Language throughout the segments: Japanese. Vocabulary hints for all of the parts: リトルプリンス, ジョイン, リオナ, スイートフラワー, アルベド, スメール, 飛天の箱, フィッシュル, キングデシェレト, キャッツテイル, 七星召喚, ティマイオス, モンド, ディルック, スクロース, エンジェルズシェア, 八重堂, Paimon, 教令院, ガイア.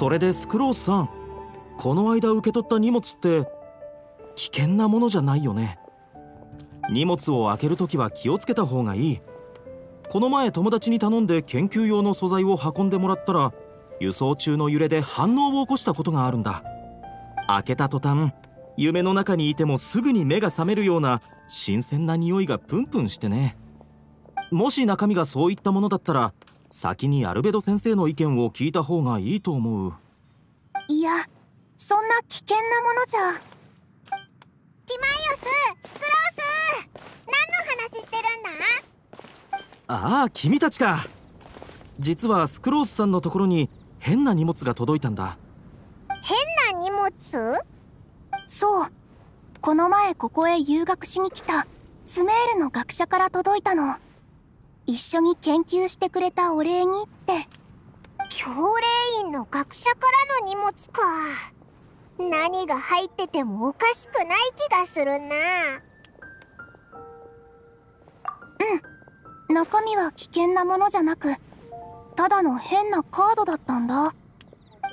それでスクロースさん、この間受け取った荷物って危険なものじゃないよね。荷物を開けるときは気をつけた方がいい。この前友達に頼んで研究用の素材を運んでもらったら、輸送中の揺れで反応を起こしたことがあるんだ。開けた途端、夢の中にいてもすぐに目が覚めるような新鮮な匂いがプンプンしてね。もし中身がそういったものだったら、先にアルベド先生の意見を聞いた方がいいと思う。いや、そんな危険なものじゃ。ティマイオス、スクロース、何の話してるんだ？ああ、君たちか。実はスクロースさんのところに変な荷物が届いたんだ。変な荷物？そう、この前ここへ遊学しに来たスメールの学者から届いたの。一緒に研究してくれたお礼にって。教令院の学者からの荷物か。何が入っててもおかしくない気がするな。うん、中身は危険なものじゃなく、ただの変なカードだったんだ。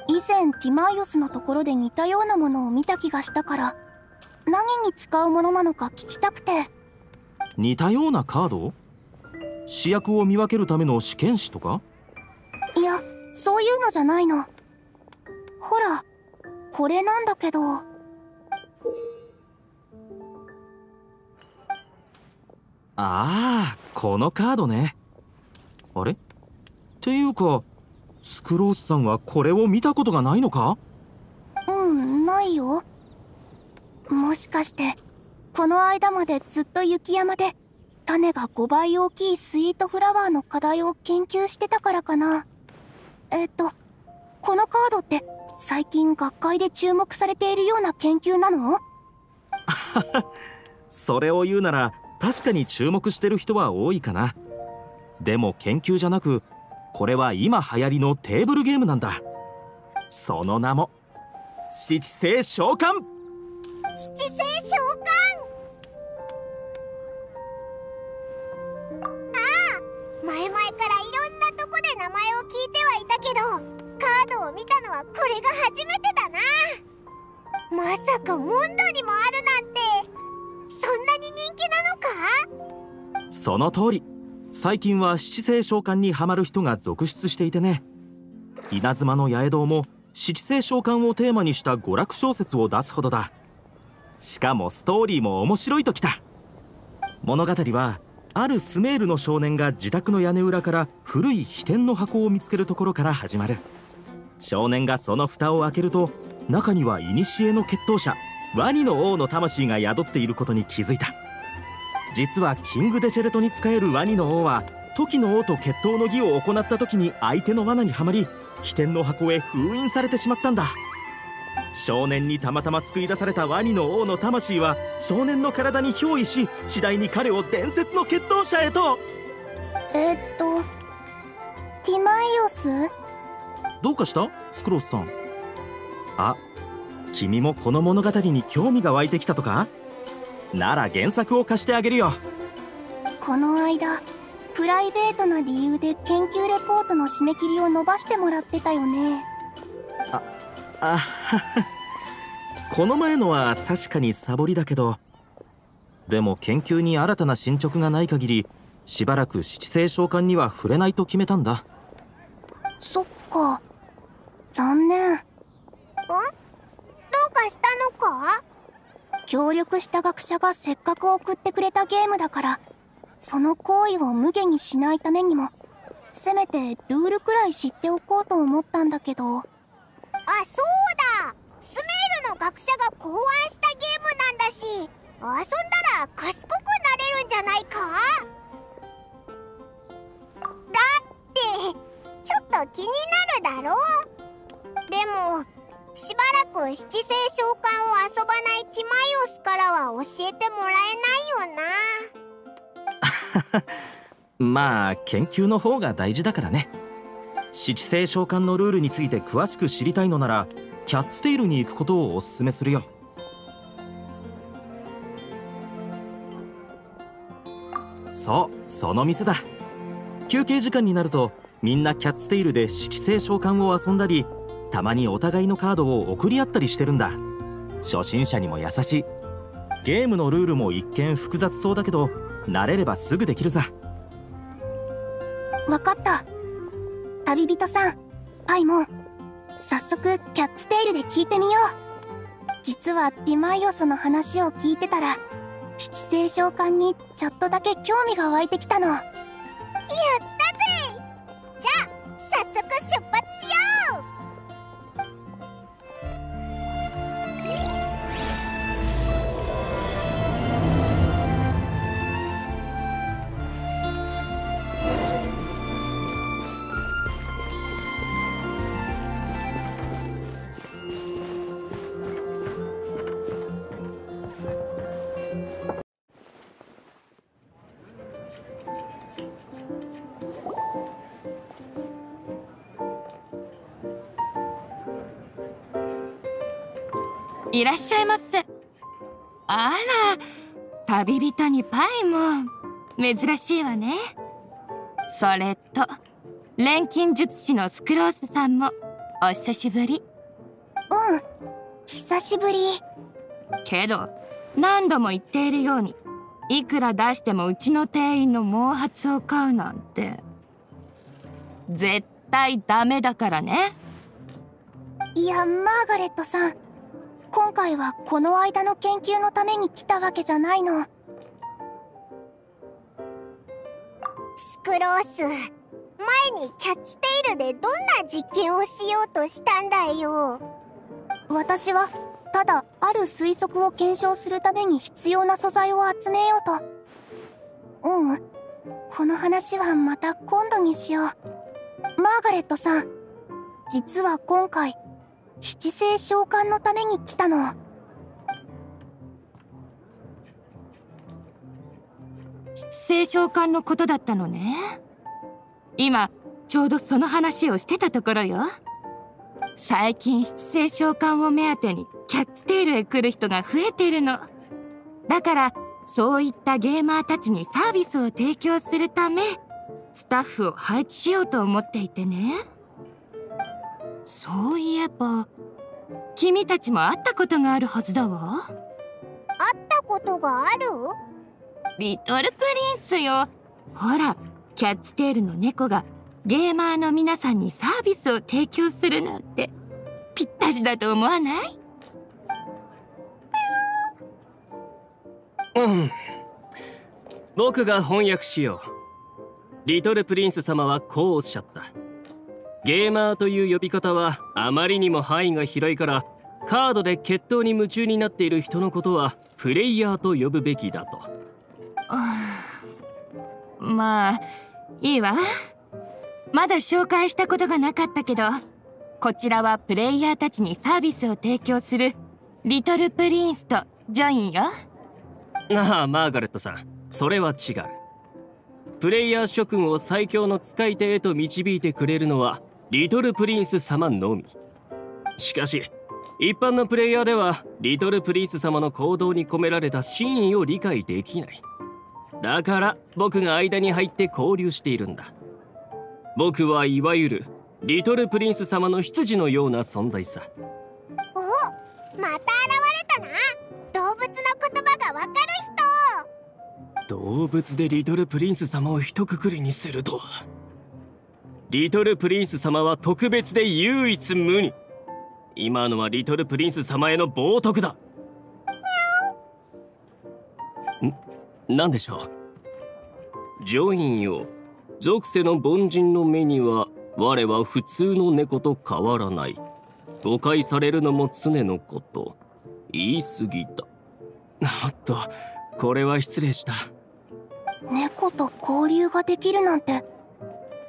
以前ティマイオスのところで似たようなものを見た気がしたから、何に使うものなのか聞きたくて。似たようなカード？試薬を見分けるための試験紙とか？いや、そういうのじゃないの。ほら、これなんだけど。ああ、このカードね。あれ？っていうか、スクロースさんはこれを見たことがないのか？うん、ないよ。もしかして、この間までずっと雪山で、種が5倍大きいスイートフラワーの課題を研究してたからかな。このカードって最近学会で注目されているような研究なの？それを言うなら確かに注目してる人は多いかな。でも研究じゃなく、これは今流行りのテーブルゲームなんだ。その名も七星召喚。七星召喚。前々からいろんなとこで名前を聞いてはいたけど、カードを見たのはこれが初めてだな。まさかモンドにもあるなんて、そんなに人気なのか？その通り。最近は七星召喚にハマる人が続出していてね。稲妻の八重堂も七星召喚をテーマにした娯楽小説を出すほどだ。しかもストーリーも面白いときた。物語は、あるスメールの少年が自宅の屋根裏から古い秘典の箱を見つけるところから始まる。少年がその蓋を開けると、中には古の決闘者ワニの王の魂が宿っていることに気づいた。実はキングデシェレトに仕えるワニの王は、時の王と決闘の儀を行った時に相手の罠にはまり、秘典の箱へ封印されてしまったんだ。少年にたまたま救い出されたワニの王の魂は少年の体に憑依し、次第に彼を伝説の決闘者へと。ティマイオス？どうかした？スクロースさん。あ、君もこの物語に興味が湧いてきたとか？なら原作を貸してあげるよ。この間、プライベートな理由で研究レポートの締め切りを伸ばしてもらってたよね。あこの前のは確かにサボりだけど、でも研究に新たな進捗がない限り、しばらく七星召喚には触れないと決めたんだ。そっか、残念。どうかしたのか？協力した学者がせっかく送ってくれたゲームだから、その行為を無下にしないためにも、せめてルールくらい知っておこうと思ったんだけど。あ、そうだ、スメールの学者が考案したゲームなんだし、遊んだら賢くなれるんじゃないか？だってちょっと気になるだろう。でもしばらく七星召喚を遊ばないティマイオスからは教えてもらえないよな。まあ研究の方が大事だからね。七星召喚のルールについて詳しく知りたいのなら、キャッツテイルに行くことをおすすめするよ。そう、その店だ。休憩時間になるとみんなキャッツテイルで七星召喚を遊んだり、たまにお互いのカードを送り合ったりしてるんだ。初心者にも優しい。ゲームのルールも一見複雑そうだけど、慣れればすぐできるさ。わかった。旅人さん、パイモン、早速キャッツテイルで聞いてみよう。実はディマイオスの話を聞いてたら、七星召喚にちょっとだけ興味が湧いてきたの。やったぜ！じゃあ早速出発しよう。いらっしゃいませ。あら、旅人にパイモン、珍しいわね。それと錬金術師のスクロースさんもお久しぶり。うん、久しぶりけど何度も言っているように、いくら出してもうちの店員の毛髪を買うなんて絶対ダメだからね。いや、マーガレットさん、今回はこの間の研究のために来たわけじゃないの。スクロース、前にキャッチテイルでどんな実験をしようとしたんだよ。私はただある推測を検証するために必要な素材を集めようと。うん、この話はまた今度にしよう。マーガレットさん、実は今回七星召喚のために来たの。七星召喚のことだったのね。今ちょうどその話をしてたところよ。最近七星召喚を目当てにキャッツテイルへ来る人が増えているの。だからそういったゲーマーたちにサービスを提供するため、スタッフを配置しようと思っていてね。そういえば君たちも会ったことがあるはずだわ。会ったことがある？リトルプリンスよ。ほら、キャッツテールの猫がゲーマーの皆さんにサービスを提供するなんてぴったしだと思わない？うん、僕が翻訳しよう。リトルプリンス様はこうおっしゃった。ゲーマーという呼び方はあまりにも範囲が広いから、カードで決闘に夢中になっている人のことはプレイヤーと呼ぶべきだと。まあいいわ。まだ紹介したことがなかったけど、こちらはプレイヤーたちにサービスを提供するリトルプリンスとジョインよ。ああ、マーガレットさん、それは違う。プレイヤー諸君を最強の使い手へと導いてくれるのはリトルプリンス様のみ。しかし一般のプレイヤーではリトルプリンス様の行動に込められた真意を理解できない。だから僕が間に入って交流しているんだ。僕はいわゆるリトルプリンス様の執事のような存在さ。お、また現れたな、動物の言葉がわかる人。動物でリトルプリンス様を一括りにするとは。リトルプリンス様は特別で唯一無二。今のはリトルプリンス様への冒涜だ。なんでしょう。ジョインよ、俗世の凡人の目には我は普通の猫と変わらない。誤解されるのも常のこと。言い過ぎだ。おっと、これは失礼した。猫と交流ができるなんて、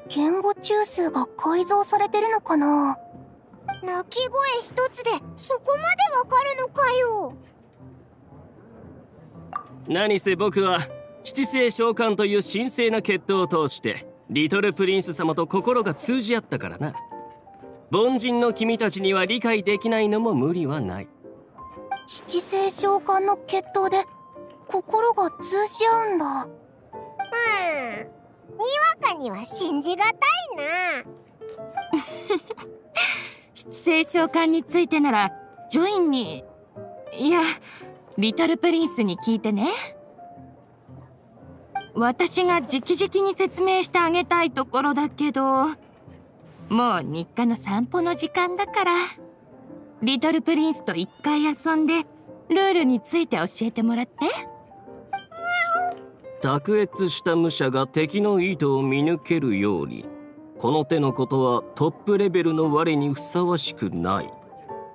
言語中枢が改造されてるのかな。鳴き声一つでそこまでわかるのかよ。何せ僕は七星召喚という神聖な決闘を通してリトルプリンス様と心が通じ合ったからな。凡人の君たちには理解できないのも無理はない。七星召喚の決闘で心が通じ合うんだ。うん、にわかには信じがたいな。七聖召喚についてならジョインに、いやリトルプリンスに聞いてね。私が直々に説明してあげたいところだけど、もう日課の散歩の時間だから、リトルプリンスと一回遊んでルールについて教えてもらって。卓越した武者が敵の意図を見抜けるように、この手のことはトップレベルの我にふさわしくない、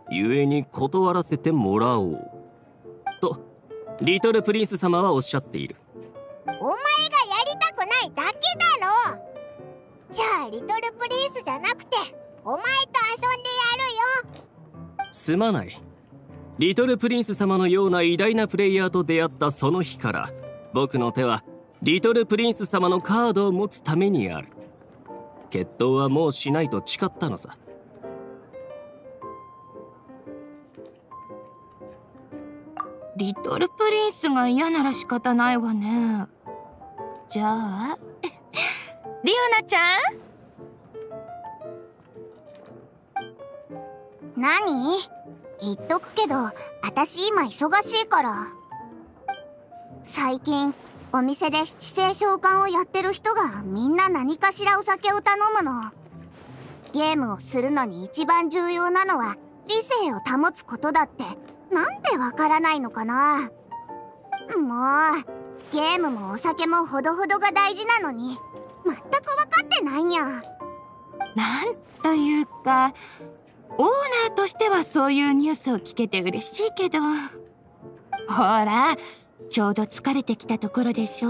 故に断らせてもらおうとリトルプリンス様はおっしゃっている。お前がやりたくないだけだろ。じゃあリトルプリンスじゃなくてお前と遊んでやるよ。すまない。リトルプリンス様のような偉大なプレイヤーと出会ったその日から、僕の手はリトルプリンス様のカードを持つためにある。決闘はもうしないと誓ったのさ。リトルプリンスが嫌なら仕方ないわね。じゃあリオナちゃん。何？言っとくけど私今忙しいから。最近お店で七聖召喚をやってる人がみんな何かしらお酒を頼むの。ゲームをするのに一番重要なのは理性を保つことだって、なんでわからないのかな。もうゲームもお酒もほどほどが大事なのに全く分かってないにゃ。なんというかオーナーとしてはそういうニュースを聞けて嬉しいけど、ほらちょうど疲れてきたところでしょ。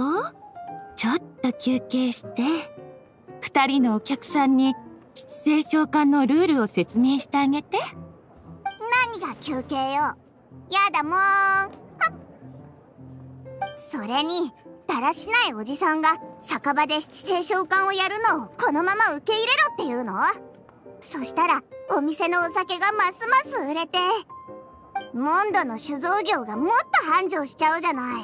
ちょっと休憩して2人のお客さんに七聖召喚のルールを説明してあげて。何が休憩よ。やだもん。はっ。それにだらしないおじさんが酒場で七聖召喚をやるのをこのまま受け入れろっていうの？そしたらお店のお酒がますます売れてモンドの酒造業がもっと繁盛しちゃうじゃない。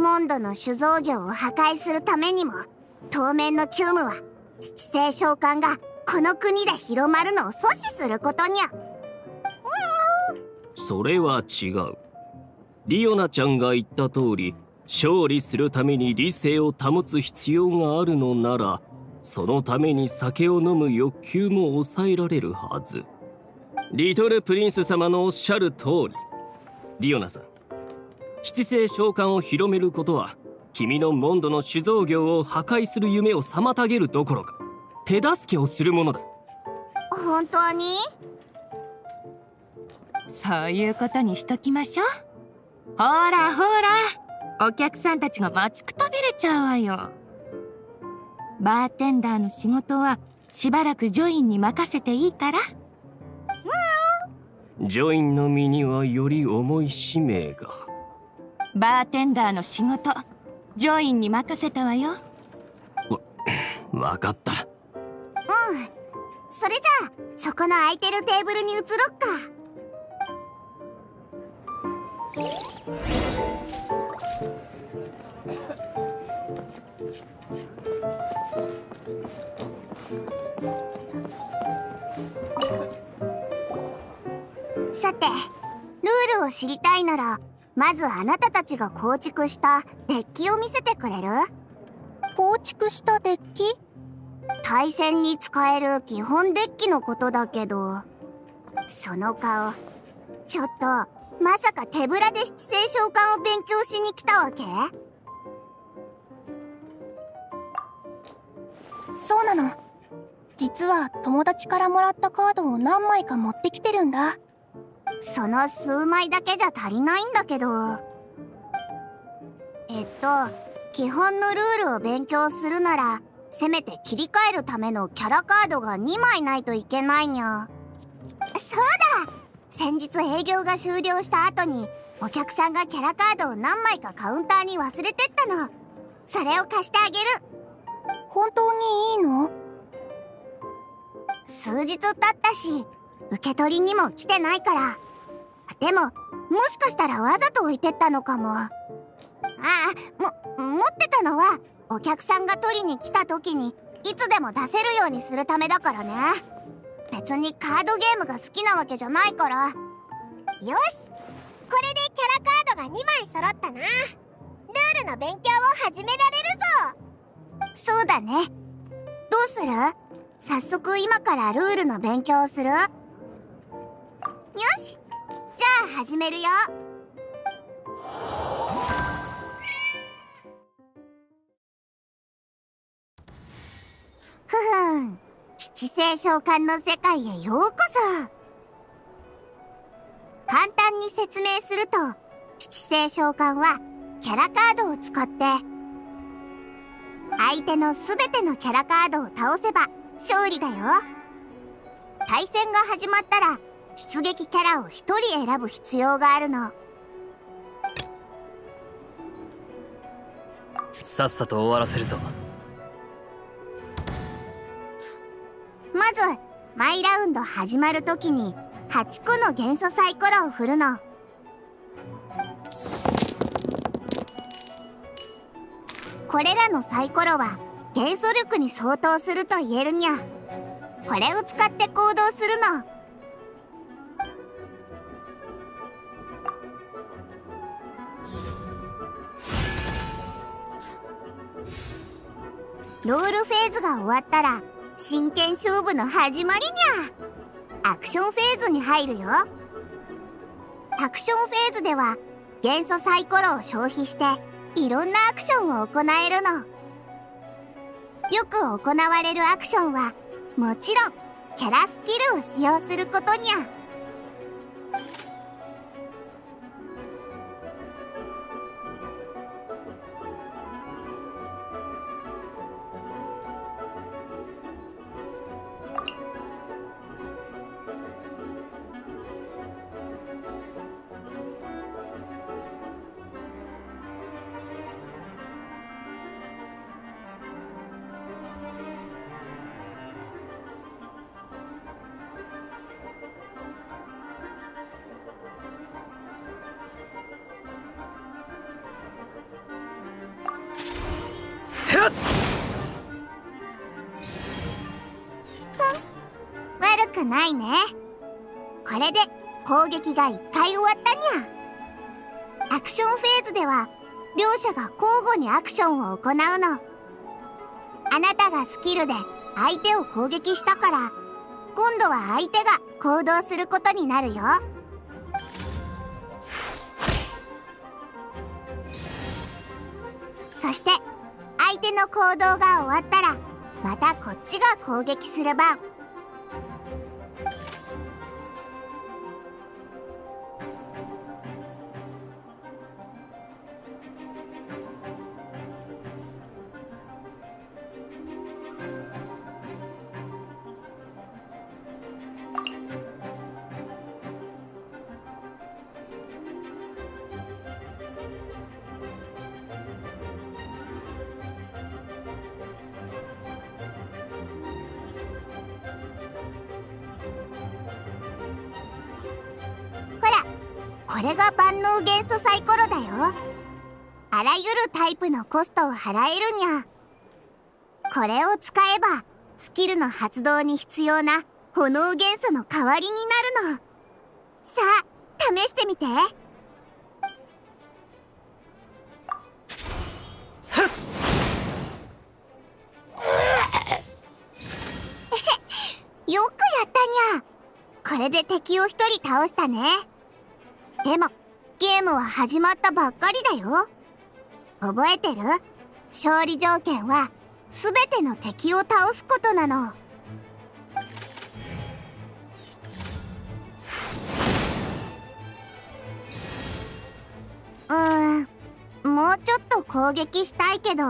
モンドの酒造業を破壊するためにも当面の急務は七聖召喚がこの国で広まるのを阻止することにゃ。それは違う。リオナちゃんが言った通り、勝利するために理性を保つ必要があるのなら、そのために酒を飲む欲求も抑えられるはず。リトルプリンス様のおっしゃる通り、リオナさん、七聖召喚を広めることは君のモンドの酒造業を破壊する夢を妨げるどころか手助けをするものだ。本当に？そういうことにしときましょう。ほらほら、お客さんたちが待ちくたびれちゃうわよ。バーテンダーの仕事はしばらくジョインに任せていいから。ジョインの身にはより重い使命が。バーテンダーの仕事ジョインに任せたわよ。わかった。それじゃあそこの空いてるテーブルに移ろっか。さて、ルールを知りたいならまずあなたたちが構築したデッキを見せてくれる？構築したデッキ？対戦に使える基本デッキのことだけど、その顔ちょっと。まさか手ぶらで七聖召喚を勉強しに来たわけ？そうなの。実は友達からもらったカードを何枚か持ってきてるんだ。その数枚だけじゃ足りないんだけど。基本のルールを勉強するならせめて切り替えるためのキャラカードが2枚ないといけないにゃ。そうだ、先日営業が終了した後にお客さんがキャラカードを何枚かカウンターに忘れてったの。それを貸してあげる。本当にいいの？数日経ったし受け取りにも来てないから。でももしかしたらわざと置いてったのかも。ああ、持ってたのはお客さんが取りに来た時にいつでも出せるようにするためだからね。別にカードゲームが好きなわけじゃないから。よし、これでキャラカードが2枚揃ったな。ルールの勉強を始められるぞ。そうだね。どうする？早速今からルールの勉強をする？よし、じゃあ始めるよ。ふふん、七星召喚の世界へようこそ。簡単に説明すると、七星召喚はキャラカードを使って相手のすべてのキャラカードを倒せば勝利だよ。対戦が始まったら出撃キャラを1人選ぶ必要があるの。さっさと終わらせるぞ。まず毎ラウンド始まるときに8個の元素サイコロを振るの。これらのサイコロは元素力に相当すると言えるにゃ。これを使って行動するの。ロールフェーズが終わったら真剣勝負の始まりにゃ。アクションフェーズに入るよ。アクションフェーズでは元素サイコロを消費していろんなアクションを行えるの。よく行われるアクションはもちろんキャラスキルを使用することにゃ。悪くないね。これで攻撃が1回終わったにゃ。アクションフェーズでは両者が交互にアクションを行うの。あなたがスキルで相手を攻撃したから、今度は相手が行動することになるよ。そして相手の行動が終わったらまたこっちが攻撃する番。これが万能元素サイコロだよ。あらゆるタイプのコストを払えるにゃ。これを使えばスキルの発動に必要な炎元素の代わりになるの。さあ試してみて。よくやったにゃ。これで敵を一人倒したね。でもゲームは始まったばっかりだよ。覚えてる？勝利条件は全ての敵を倒すことなの。もうちょっと攻撃したいけど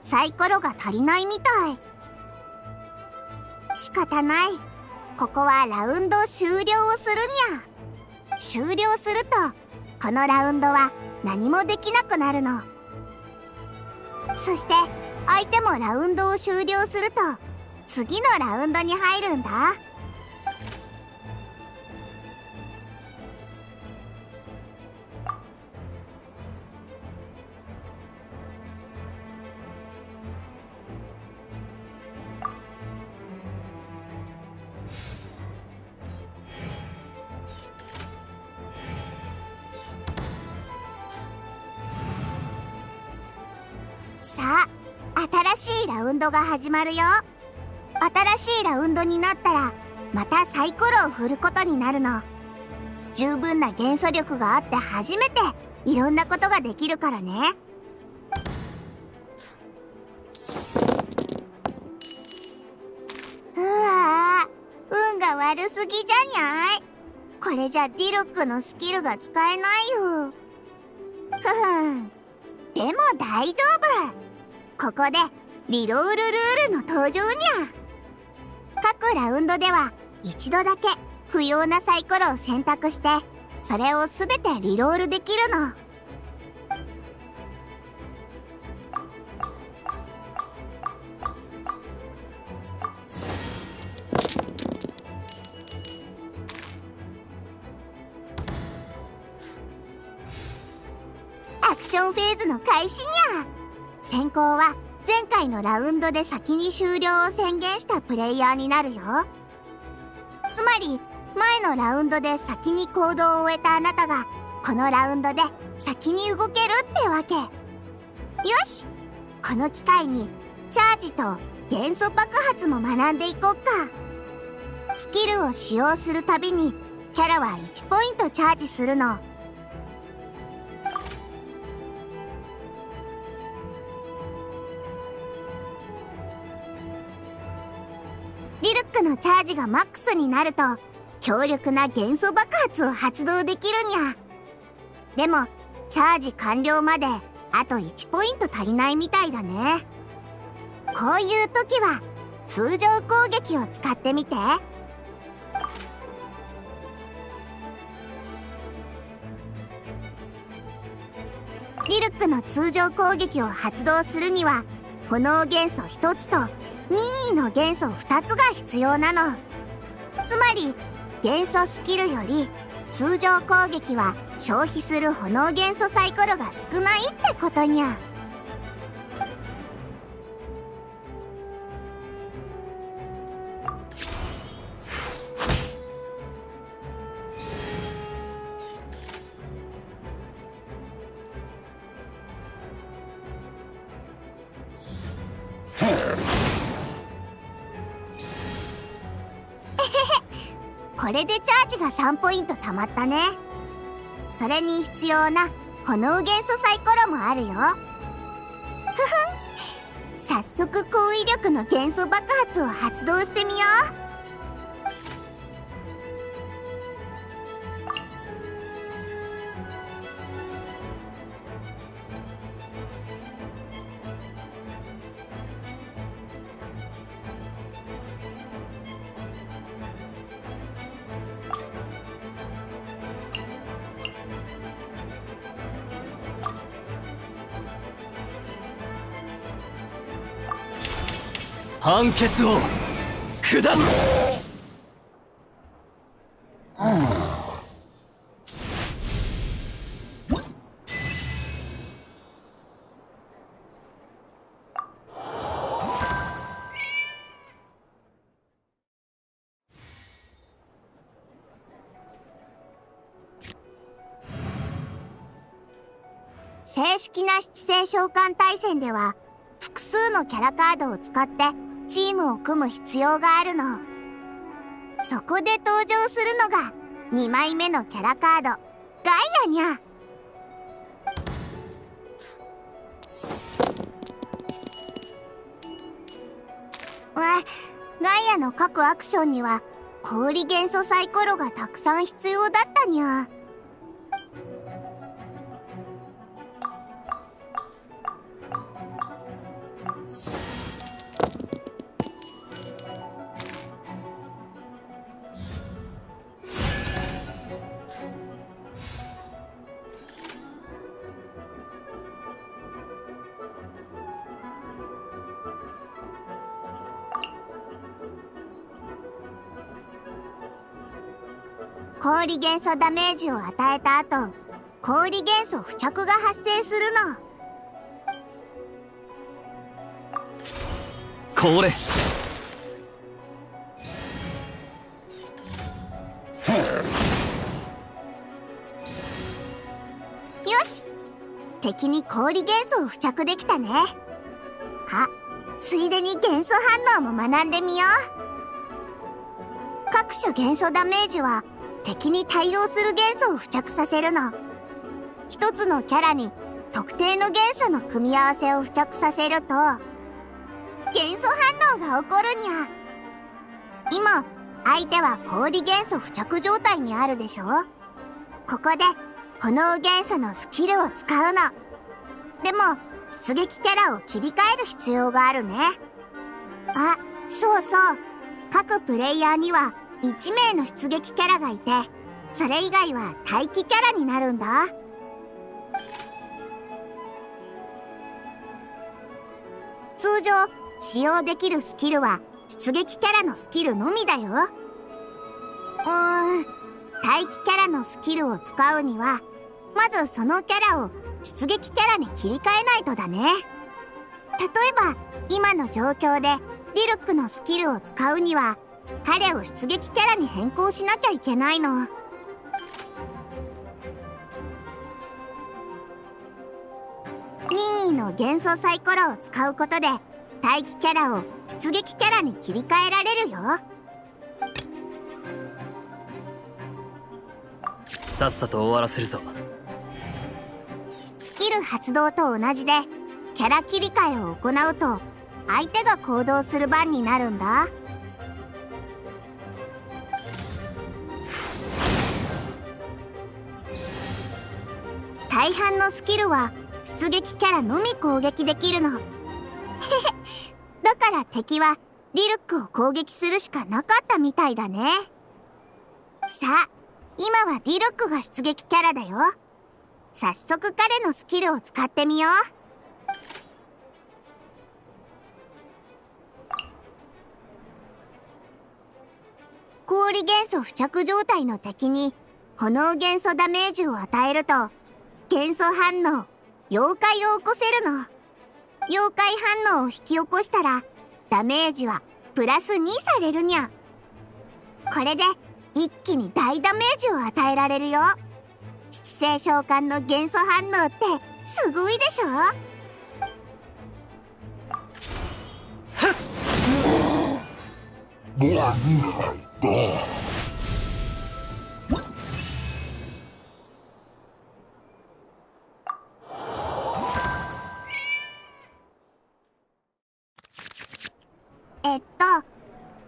サイコロが足りないみたい。仕方ない。ここはラウンド終了をするにゃ。終了するとこのラウンドは何もできなくなるの。そして相手もラウンドを終了すると次のラウンドに入るんだ。さあ、新しいラウンドが始まるよ。新しいラウンドになったらまたサイコロを振ることになるの。十分な元素力があって初めていろんなことができるからね。うわぁ、運が悪すぎじゃにゃい。これじゃディルックのスキルが使えないよ。ふん、でも大丈夫。ここでリロールルールの登場にゃ。各ラウンドでは一度だけ不要なサイコロを選択して、それをすべてリロールできるの。アクションフェーズの開始にゃ。先行は前回のラウンドで先に終了を宣言したプレイヤーになるよ。つまり前のラウンドで先に行動を終えたあなたがこのラウンドで先に動けるってわけ。よし、この機会にチャージと元素爆発も学んでいこっか。スキルを使用するたびにキャラは1ポイントチャージするの。リルックのチャージがマックスになると強力な元素爆発を発動できるにゃ。でもチャージ完了まであと1ポイント足りないみたいだね。こういう時は通常攻撃を使ってみて。リルックの通常攻撃を発動するには炎元素1つと任意の元素2つが必要なの。つまり元素スキルより通常攻撃は消費する炎元素サイコロが少ないってことにゃ。これでチャージが3ポイントたまったね。それに必要な炎元素サイコロもあるよ。ふふん、早速高威力の元素爆発を発動してみよ判決を下す。正式な七星召喚対戦では複数のキャラカードを使ってチームを組む必要があるの。そこで登場するのが2枚目のキャラカード、ガイアニャ。ガイアの各アクションには氷元素サイコロがたくさん必要だったにゃ。氷元素ダメージを与えた後、氷元素付着が発生するの。これよし、敵に氷元素を付着できたね。ついでに元素反応も学んでみよう。各種元素ダメージは敵に対応する元素を付着させるの。一つのキャラに特定の元素の組み合わせを付着させると元素反応が起こるにゃ。今相手は氷元素付着状態にあるでしょ。ここで炎元素のスキルを使うの。でも出撃キャラを切り替える必要があるね。あ、そうそう、各プレイヤーには1名の出撃キャラがいて、それ以外は待機キャラになるんだ。通常使用できるスキルは出撃キャラのスキルのみだよ。待機キャラのスキルを使うにはまずそのキャラを出撃キャラに切り替えないとだね。例えば今の状況でリルックのスキルを使うには彼を出撃キャラに変更しなきゃいけないの。任意の元素サイコロを使うことで待機キャラを出撃キャラに切り替えられるよ。さっさと終わらせるぞ。スキル発動と同じでキャラ切り替えを行うと相手が行動する番になるんだ。大半のスキルは出撃キャラのみ攻撃できるの。だから敵はリルックを攻撃するしかなかったみたいだね。さあ今はリルックが出撃キャラだよ。早速彼のスキルを使ってみよう。氷元素付着状態の敵に炎元素ダメージを与えると元素反応妖怪を起こせるの。妖怪反応を引き起こしたらダメージはプラス2されるにゃ。これで一気に大ダメージを与えられるよ。七星召喚の元素反応ってすごいでしょ。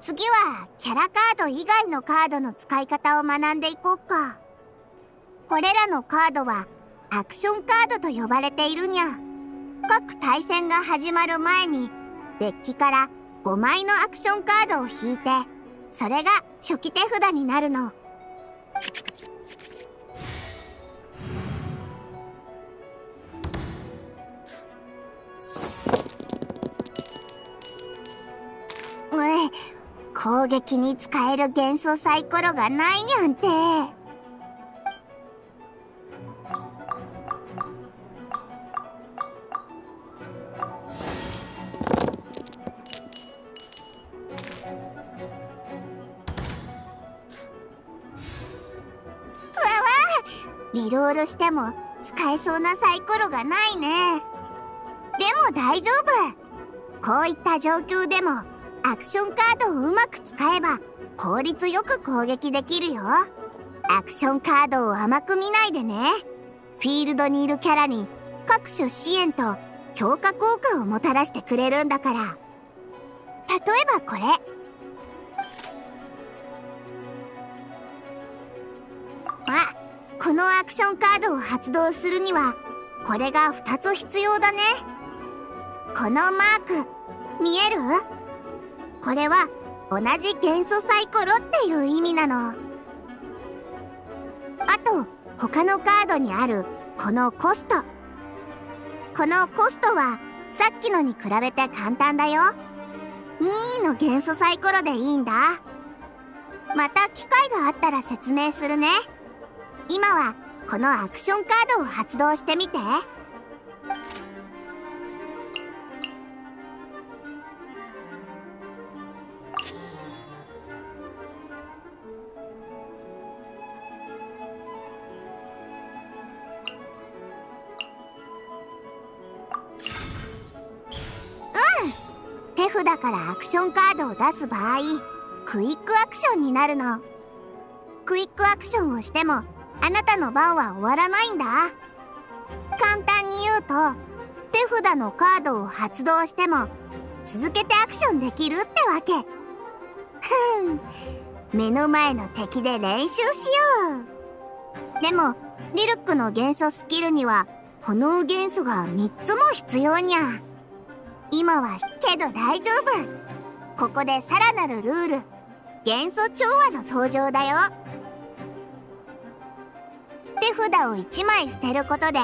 次はキャラカード以外のカードの使い方を学んでいこうか。これらのカードはアクションカードと呼ばれているにゃ。各対戦が始まる前にデッキから5枚のアクションカードを引いて、それが初期手札になるの。攻撃に使える元素サイコロがないにゃんて。リロールしても使えそうなサイコロがないね。でも大丈夫。こういった状況でもアクションカードをうまく使えば効率よく攻撃できるよ。アクションカードを甘く見ないでね。フィールドにいるキャラに各種支援と強化効果をもたらしてくれるんだから。例えばこれ、あ、このアクションカードを発動するにはこれが2つ必要だね。このマーク見える？これは同じ元素サイコロっていう意味なの。あと他のカードにあるこのコスト。このコストはさっきのに比べて簡単だよ。任意の元素サイコロでいいんだ。また機会があったら説明するね。今はこのアクションカードを発動してみて。手からアクションカードを出す場合、クイックアクションになるの。クイックアクションをしてもあなたの番は終わらないんだ。簡単に言うと、手札のカードを発動しても続けてアクションできるってわけ。ふん、目の前の敵で練習しよう。でもリルックの元素スキルには炎元素が3つも必要にゃ。今はけど大丈夫。ここでさらなるルール、元素調和の登場だよ。手札を1枚捨てることで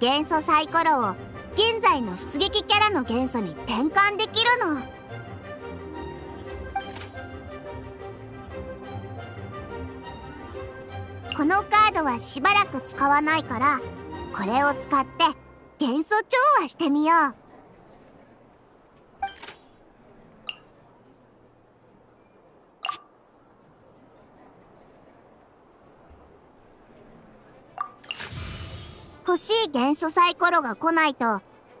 元素サイコロを現在の出撃キャラの元素に転換できるの。このカードはしばらく使わないから、これを使って元素調和してみよう。欲しい元素サイコロが来ないと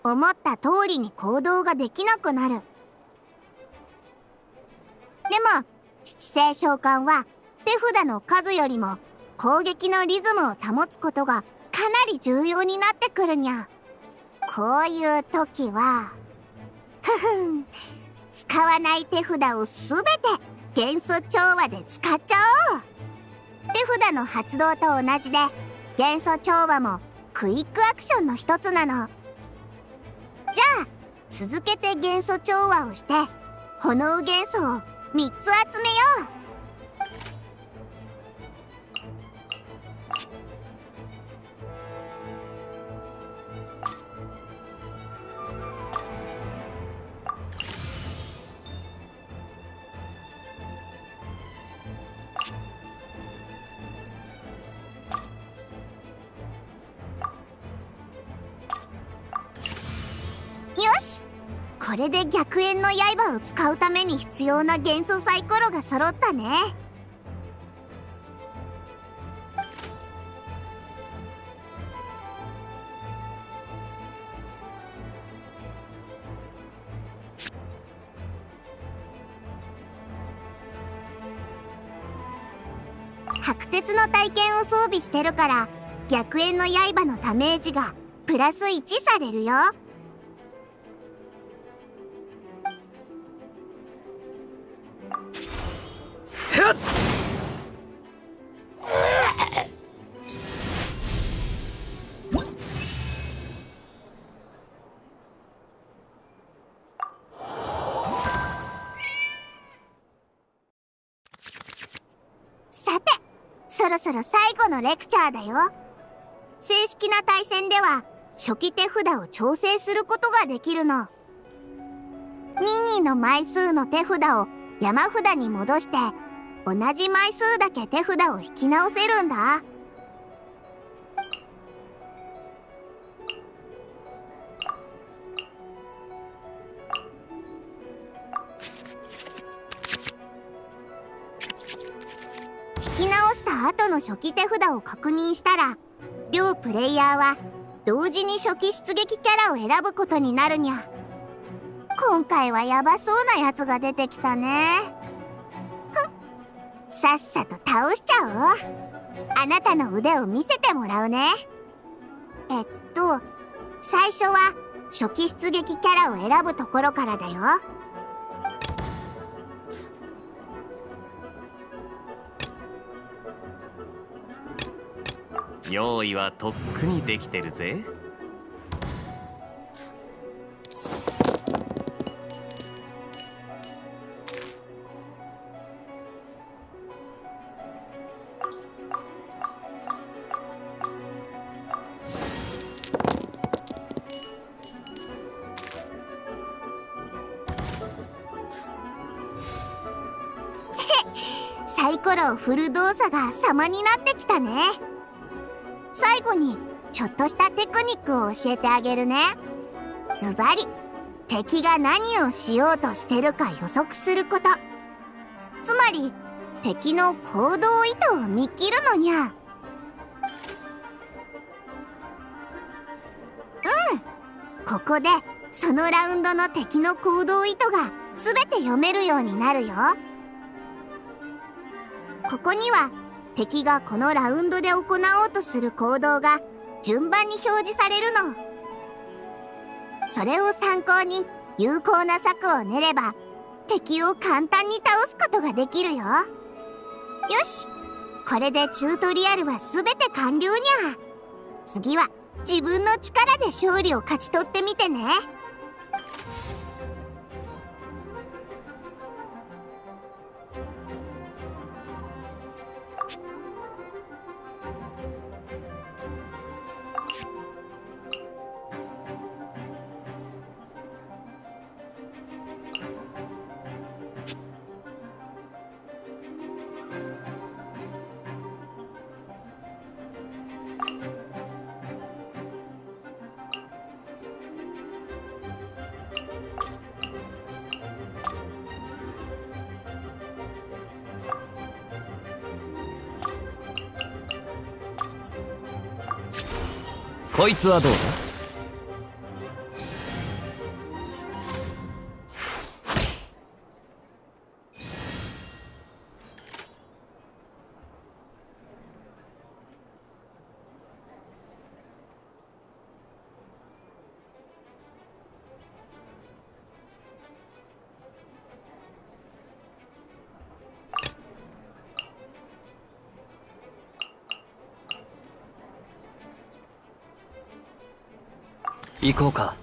思った通りに行動ができなくなる。でも七星召喚は手札の数よりも攻撃のリズムを保つことがかなり重要になってくるにゃ。こういう時は使わない手札をすべて元素調和で使っちゃおう。手札の発動と同じで元素調和もクイックアクションの一つなの。じゃあ続けて元素調和をして炎元素を3つ集めよう。これで逆縁の刃を使うために必要な元素サイコロが揃ったね。白鉄の体験を装備してるから、逆縁の刃のダメージがプラス1されるよ。さて、そろそろ最後のレクチャーだよ。正式な対戦では初期手札を調整することができるの。任意の枚数の手札を山札に戻して、同じ枚数だけ手札を引き直せるんだ。引き直した後の初期手札を確認したら、両プレイヤーは同時に初期出撃キャラを選ぶことになるにゃ。今回はヤバそうなやつが出てきたね。さっさと倒しちゃおう。あなたの腕を見せてもらうね。最初は初期出撃キャラを選ぶところからだよ。用意はとっくにできてるぜ。サイコロを振る動作が様になってきたね。最後にちょっとしたテクニックを教えてあげるね。ズバリ、敵が何をしようとしてるか予測すること。つまり敵の行動意図を見切るのにゃ。ここでそのラウンドの敵の行動意図が全て読めるようになるよ。ここには敵がこのラウンドで行おうとする行動が順番に表示されるの。それを参考に有効な策を練れば敵を簡単に倒すことができるよ。よし、これでチュートリアルは全て完了にゃ。次は自分の力で勝利を勝ち取ってみてね。こいつはどうだ？行こうか。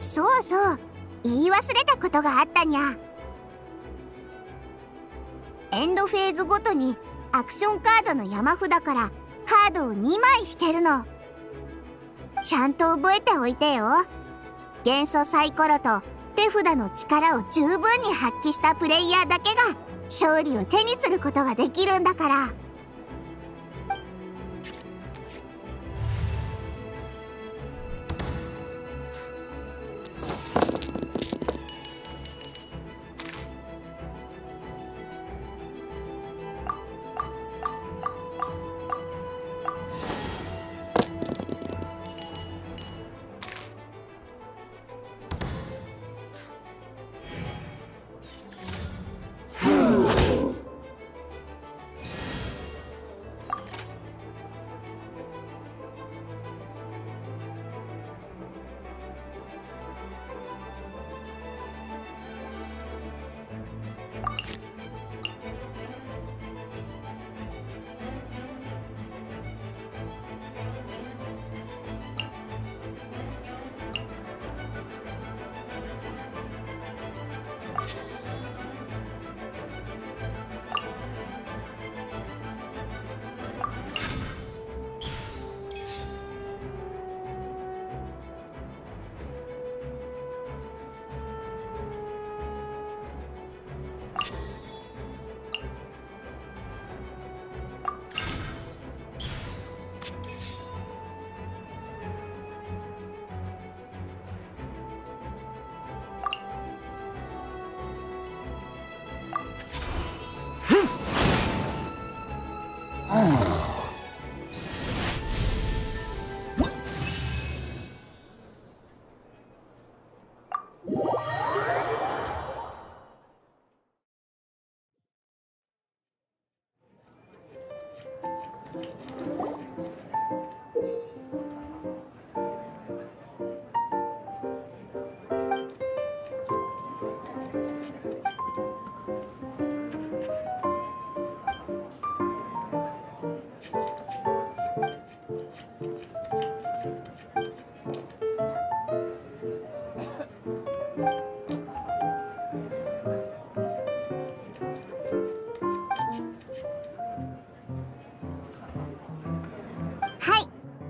そうそう、言い忘れたことがあったにゃ。エンドフェーズごとにアクションカードの山札からカードを2枚引けるの。ちゃんと覚えておいてよ。元素サイコロと手札の力を十分に発揮したプレイヤーだけが勝利を手にすることができるんだから。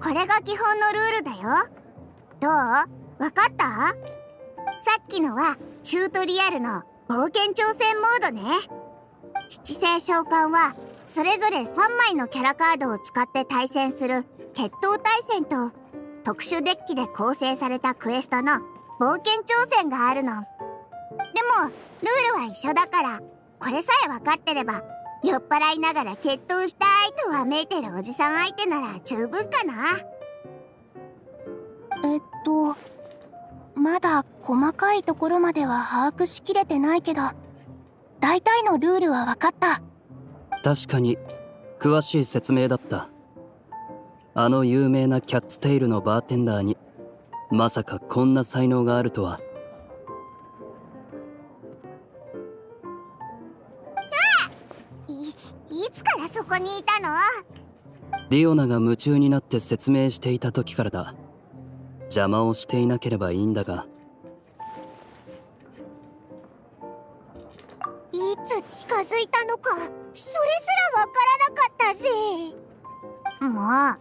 これが基本のルールだよ。どう？わかった？さっきのはチュートリアルの冒険挑戦モードね。七星召喚はそれぞれ3枚のキャラカードを使って対戦する決闘対戦と、特殊デッキで構成されたクエストの冒険挑戦があるの。でもルールは一緒だから、これさえ分かってれば酔っ払いながら決闘したいとわめいてるおじさん相手なら十分かな。まだ細かいところまでは把握しきれてないけど、大体のルールは分かった。確かに詳しい説明だった。あの有名なキャッツテイルのバーテンダーにまさかこんな才能があるとは。いつからそこにいたの？ディオナが夢中になって説明していた時からだ。邪魔をしていなければいいんだが。いつ近づいたのかそれすらわからなかっ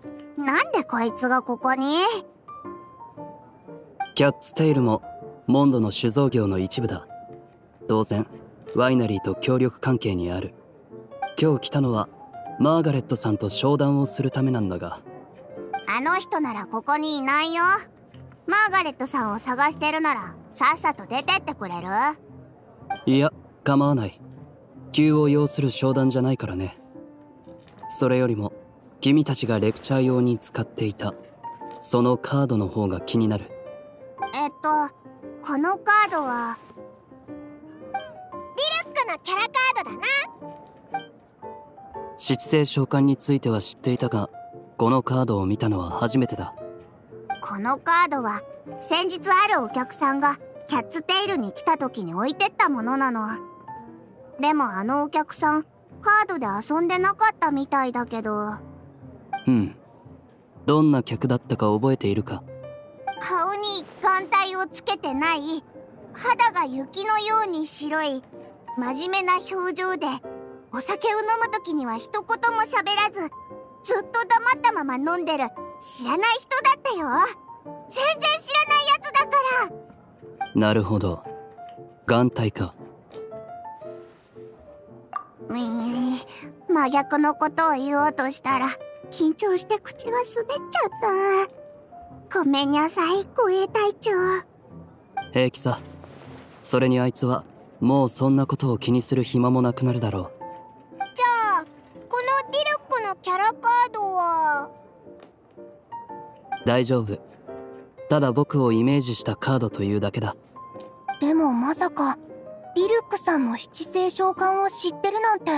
たぜ。もうなんでこいつがここに？キャッツテイルもモンドの酒造業の一部だ。当然ワイナリーと協力関係にある。今日来たのはマーガレットさんと商談をするためなんだが。あの人ならここにいないよ。マーガレットさんを探してるならさっさと出てってくれる？いや、構わない。急を要する商談じゃないからね。それよりも君たちがレクチャー用に使っていたそのカードの方が気になる。このカードはディルックのキャラカードだな。七星召喚については知っていたが、このカードを見たのは初めてだ。このカードは先日あるお客さんがキャッツテイルに来た時に置いてったものなの。でもあのお客さんカードで遊んでなかったみたいだけど。どんな客だったか覚えているか？顔に眼帯をつけてない、肌が雪のように白い、真面目な表情で、お酒を飲む時には一言も喋らずずっと黙ったまま飲んでる知らない人だったよ。全然知らないやつだから。なるほど、眼帯か。真逆のことを言おうとしたら緊張して口が滑っちゃった。ごめんなさい、護衛隊長。平気さ。それにあいつはもうそんなことを気にする暇もなくなるだろう。じゃあこのディルックのキャラカードは？大丈夫、ただ僕をイメージしたカードというだけだ。でもまさかディルックさんも七星召喚を知ってるなんて。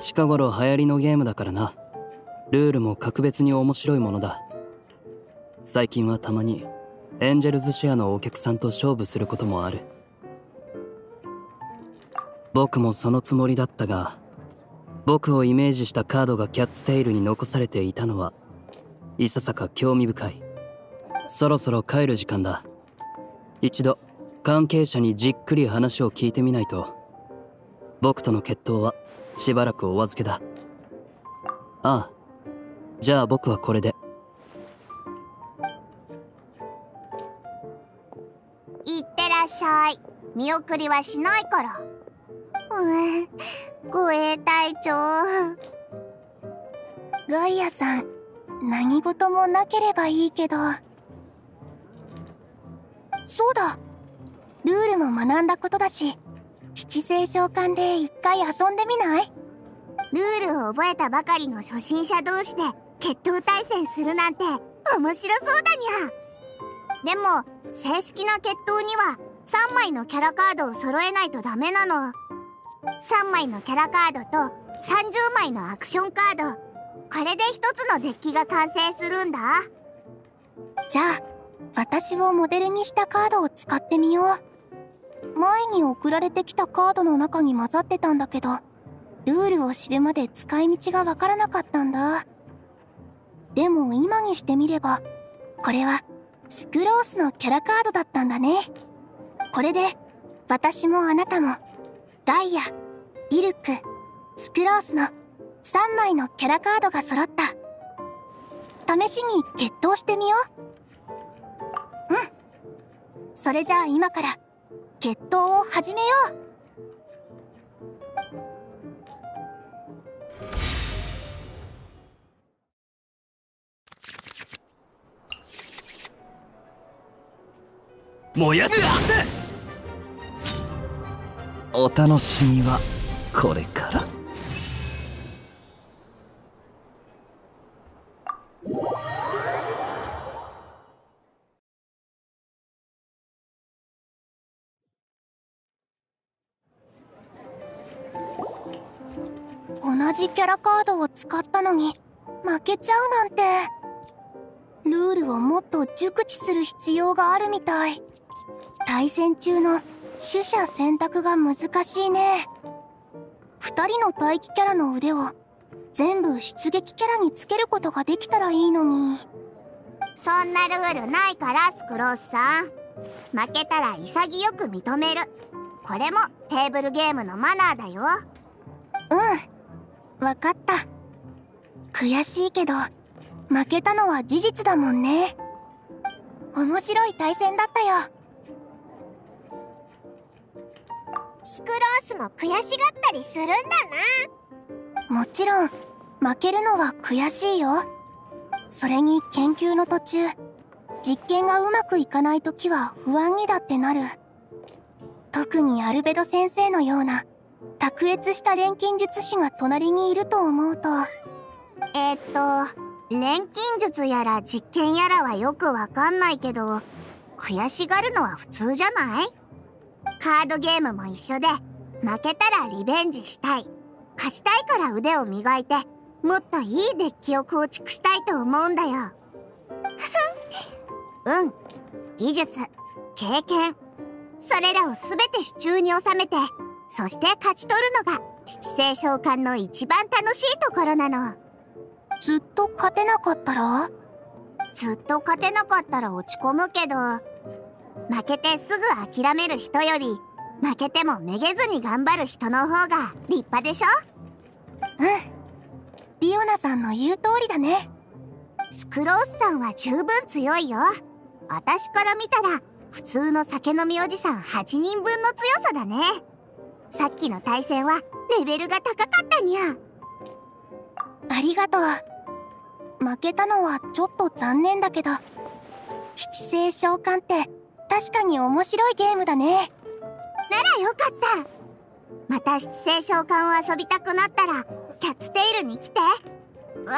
近頃流行りのゲームだからな。ルールも格別に面白いものだ。最近はたまにエンジェルズシェアのお客さんと勝負することもある。僕もそのつもりだったが、僕をイメージしたカードがキャッツテイルに残されていたのはいささか興味深い。そろそろ帰る時間だ。一度関係者にじっくり話を聞いてみないと。僕との決闘はしばらくお預けだ。ああ、じゃあ僕はこれで。見送りはしないから。護衛隊長。ガイアさん、何事もなければいいけど。そうだ、ルールも学んだことだし、七星召喚で一回遊んでみない？ルールを覚えたばかりの初心者同士で決闘対戦するなんて面白そうだにゃ。でも正式な決闘には3枚のキャラカードを揃えないとダメなの。3枚のキャラカードと30枚のアクションカード、これで一つのデッキが完成するんだ。じゃあ私をモデルにしたカードを使ってみよう。前に送られてきたカードの中に混ざってたんだけど、ルールを知るまで使い道がわからなかったんだ。でも今にしてみればこれはスクロースのキャラカードだったんだね。これで私もあなたもガイア、ディルック、スクロースの3枚のキャラカードが揃った。試しに決闘してみよう。うん。それじゃあ今から決闘を始めよう。燃やす！お楽しみはこれから。同じキャラカードを使ったのに負けちゃうなんて。ルールをもっと熟知する必要があるみたい。対戦中の取捨選択が難しいね。2人の待機キャラの腕を全部出撃キャラにつけることができたらいいのに。そんなルールないからスクロースさん。負けたら潔く認める。これもテーブルゲームのマナーだよ。うん、わかった。悔しいけど負けたのは事実だもんね。面白い対戦だったよ。スクロースも悔しがったりするんだな。もちろん負けるのは悔しいよ。それに研究の途中、実験がうまくいかない時は不安にだってなる。特にアルベド先生のような卓越した錬金術師が隣にいると思うと。錬金術やら実験やらはよくわかんないけど、悔しがるのは普通じゃない？カードゲームも一緒で、負けたらリベンジしたい、勝ちたいから腕を磨いてもっといいデッキを構築したいと思うんだよ。うん、技術、経験、それらを全て手中に収めて、そして勝ち取るのが七星召喚の一番楽しいところなの。ずっと勝てなかったら？ずっと勝てなかったら落ち込むけど、負けてすぐ諦める人より、負けてもめげずに頑張る人の方が立派でしょ？うん。ディオナさんの言う通りだね。スクロースさんは十分強いよ。私から見たら、普通の酒飲みおじさん8人分の強さだね。さっきの対戦はレベルが高かったにゃ。ありがとう。負けたのはちょっと残念だけど、七星召喚って、確かに面白いゲームだね。ならよかった。また七星召喚を遊びたくなったらキャッツテイルに来て。私と遊んで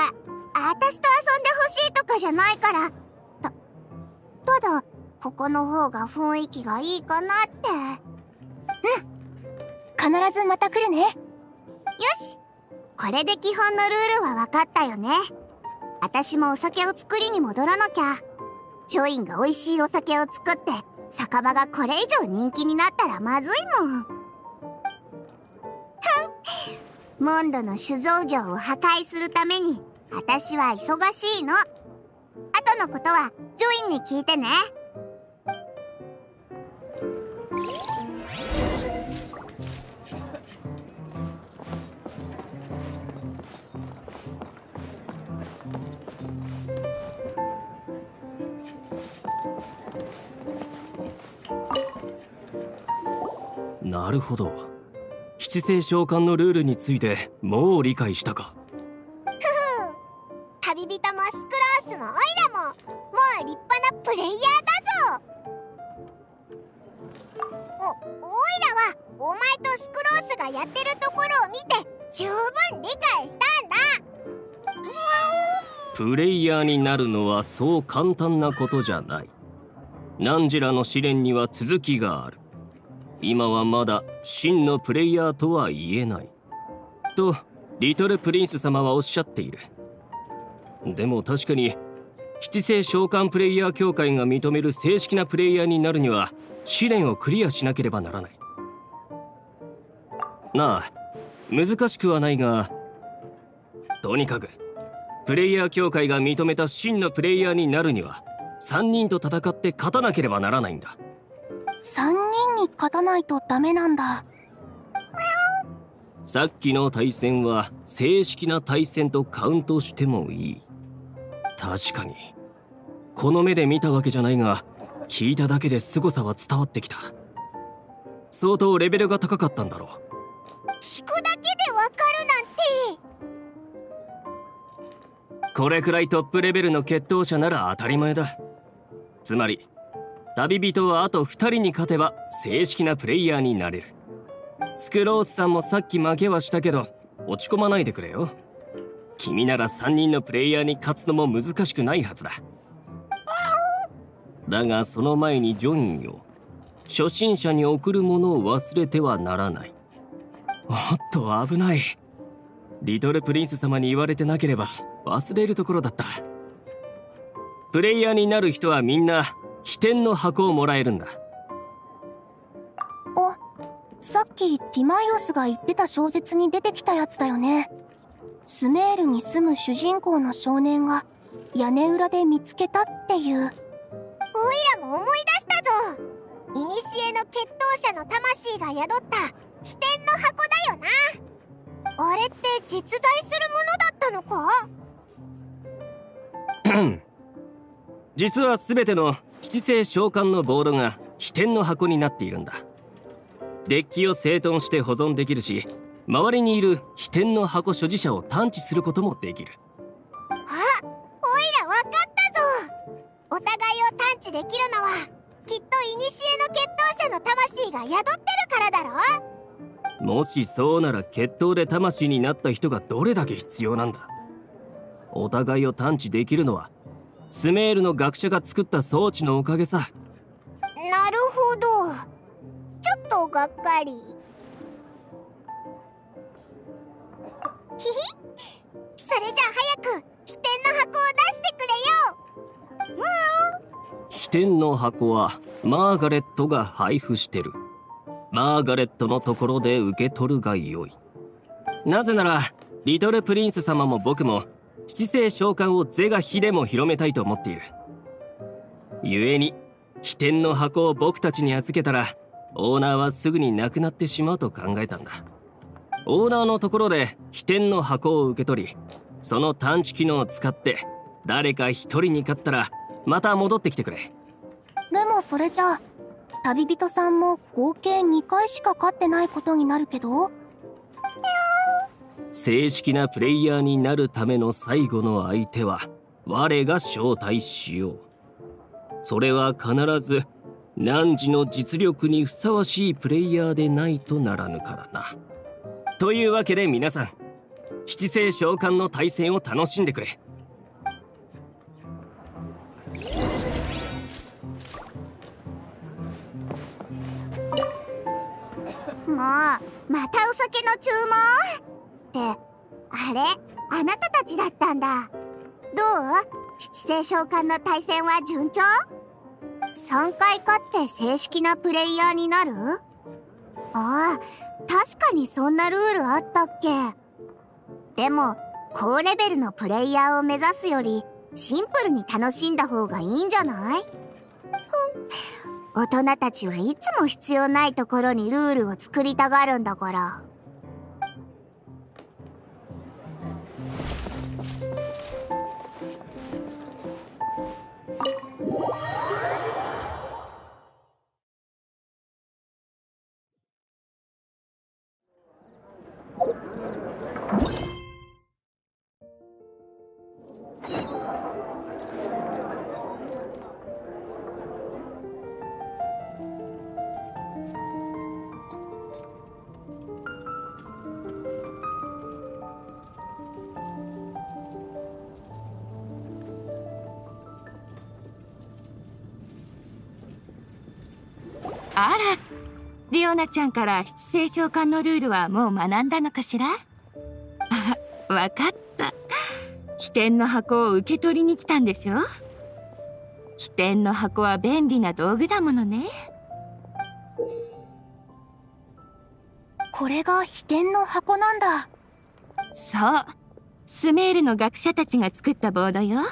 ほしいとかじゃないから。ただここの方が雰囲気がいいかなって。うん、必ずまた来るね。よし、これで基本のルールは分かったよね。私もお酒を作りに戻らなきゃ。ジョインが美味しいお酒を作って、酒場がこれ以上人気になったらまずいもん。モンドの酒造業を破壊するために、私は忙しいの。後のことはジョインに聞いてね。なるほど、七星召喚のルールについてもう理解したか。旅人もスクロースもオイラももう立派なプレイヤーだぞ。オイラはお前とスクロースがやってるところを見て十分理解したんだ。プレイヤーになるのはそう簡単なことじゃない。汝らの試練には続きがある。今はまだ真のプレイヤーとは言えないとリトルプリンス様はおっしゃっている。でも確かに七星召喚プレイヤー協会が認める正式なプレイヤーになるには試練をクリアしなければならない。なあ、難しくはないが、とにかくプレイヤー協会が認めた真のプレイヤーになるには3人と戦って勝たなければならないんだ。3人に勝たないとダメなんだ。さっきの対戦は正式な対戦とカウントしてもいい。確かにこの目で見たわけじゃないが、聞いただけで凄さは伝わってきた。相当レベルが高かったんだろう。聞くだけでわかるなんて。これくらいトップレベルの決闘者なら当たり前だ。つまり旅人はあと2人に勝てば正式なプレイヤーになれる。スクロースさんもさっき負けはしたけど落ち込まないでくれよ。君なら3人のプレイヤーに勝つのも難しくないはずだ。だがその前にジョインよ、初心者に送るものを忘れてはならない。おっと危ない。リトルプリンス様に言われてなければ忘れるところだった。プレイヤーになる人はみんな飛天の箱をもらえるんだ。あ、さっきティマイオスが言ってた小説に出てきたやつだよね。スメールに住む主人公の少年が屋根裏で見つけたっていう。オイラも思い出したぞ。古の決闘者の魂が宿った飛天の箱だよな。あれって実在するものだったのか。実は全ての七星召喚のボードが飛天の箱になっているんだ。デッキを整頓して保存できるし、周りにいる飛天の箱所持者を探知することもできる。あ、オイラわかったぞ。お互いを探知できるのはきっと古の決闘者の魂が宿ってるからだろ。もしそうなら決闘で魂になった人がどれだけ必要なんだ。お互いを探知できるのはスメールの学者が作った装置のおかげさ。なるほど、ちょっとがっかり。ひひそれじゃあ早く飛天の箱を出してくれよ。飛天の箱はマーガレットが配布してる。マーガレットのところで受け取るがよい。なぜならリトルプリンス様も僕も七星召喚を是が非でも広めたいと思っている。故に飛天の箱を僕たちに預けたらオーナーはすぐになくなってしまうと考えたんだ。オーナーのところで飛天の箱を受け取り、その探知機能を使って誰か一人に勝ったらまた戻ってきてくれ。でもそれじゃあ旅人さんも合計2回しか勝ってないことになるけど。正式なプレイヤーになるための最後の相手は我が招待しよう。それは必ず汝の実力にふさわしいプレイヤーでないとならぬからな。というわけで皆さん、七星召喚の対戦を楽しんでくれ。もうまたお酒の注文って、あれあなたたちだったんだ。どう、七星召喚の対戦は順調？3回勝って正式なプレイヤーになる？ああ、確かにそんなルールあったっけ。でも高レベルのプレイヤーを目指すよりシンプルに楽しんだ方がいいんじゃない？大人たちはいつも必要ないところにルールを作りたがるんだから。あら、リオナちゃんから七星召喚のルールはもう学んだのかしら。あ、わかった。飛天の箱を受け取りに来たんでしょ。飛天の箱は便利な道具だものね。これが飛天の箱なんだ。そう、スメールの学者たちが作ったボードよ。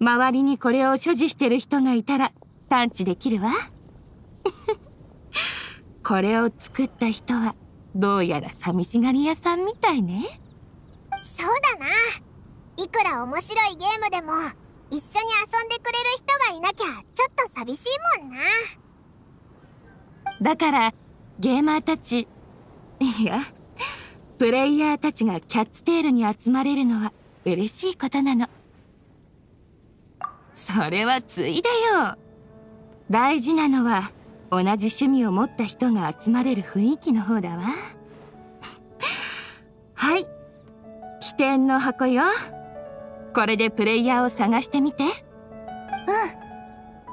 周りにこれを所持してる人がいたら探知できるわ。これを作った人はどうやら寂しがり屋さんみたいね。そうだな、いくら面白いゲームでも一緒に遊んでくれる人がいなきゃちょっと寂しいもんな。だからゲーマーたち、いやプレイヤーたちがキャッツテールに集まれるのは嬉しいことなの。それはついだよ。大事なのは同じ趣味を持った人が集まれる雰囲気の方だわ。はい、起点の箱よ。これでプレイヤーを探してみて。うん、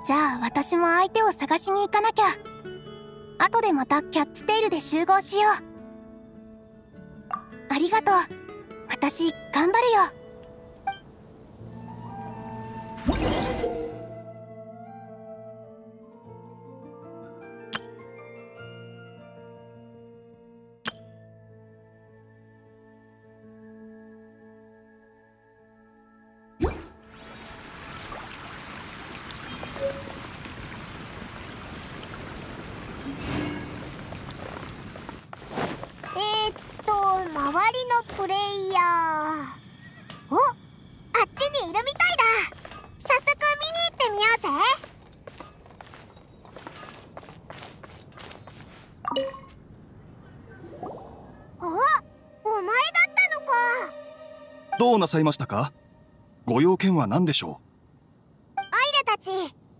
じゃあ私も相手を探しに行かなきゃ。後でまたキャッツテールで集合しよう。ありがとう、私頑張るよ。どうなさいましたか？ご用件は何でしょう？オイラたち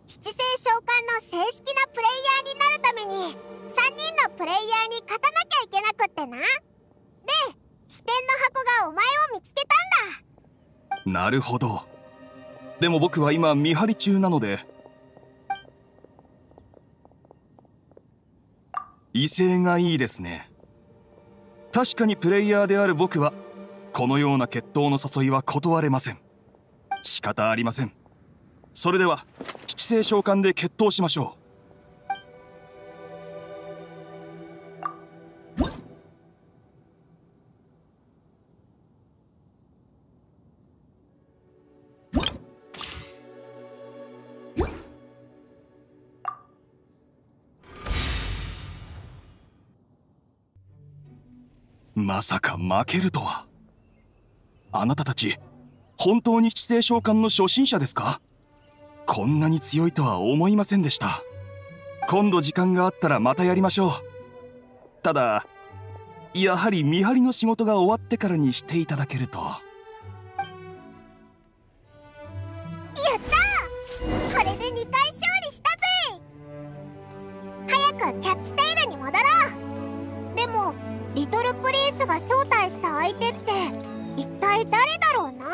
七星召喚の正式なプレイヤーになるために3人のプレイヤーに勝たなきゃいけなくってな。で、支店の箱がお前を見つけたんだ。なるほど。でも僕は今見張り中なので。威勢がいいですね。確かにプレイヤーである僕はこのような決闘の誘いは断れません。仕方ありません。それでは七星召喚で決闘しましょう。まさか負けるとは。あなたたち本当に七星召喚の初心者ですか？こんなに強いとは思いませんでした。今度時間があったらまたやりましょう。ただやはり見張りの仕事が終わってからにしていただけると。やったー、これで2回勝利したぜ。早くキャッツテールに戻ろう。でもリトルプリンスが招待した相手って一体誰だろうな。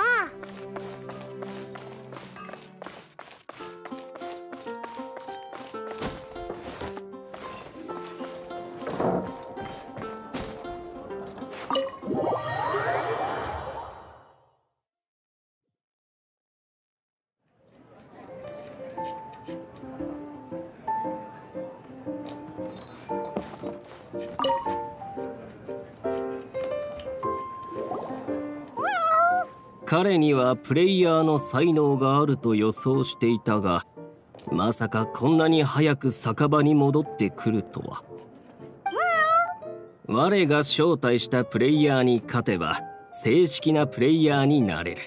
彼にはプレイヤーの才能があると予想していたが、まさかこんなに早く酒場に戻ってくるとは。我が招待したプレイヤーに勝てば正式なプレイヤーになれる。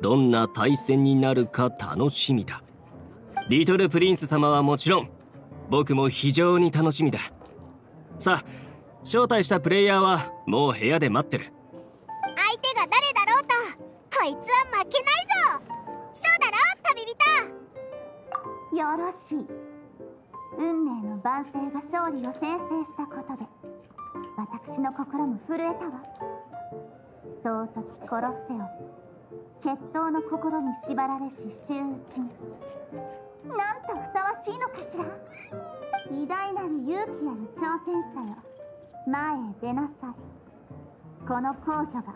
どんな対戦になるか楽しみだ。リトルプリンス様はもちろん僕も非常に楽しみだ。さあ、招待したプレイヤーはもう部屋で待ってる。相手が誰だろうとこいつは負けないぞ。そうだろ旅人。よろしい。運命の万世が勝利を宣誓したことで私の心も震えたわ。尊きコロッセオ、決闘の心に縛られし周知になんとふさわしいのかしら。偉大なる勇気ある挑戦者よ、前へ出なさい。この皇女が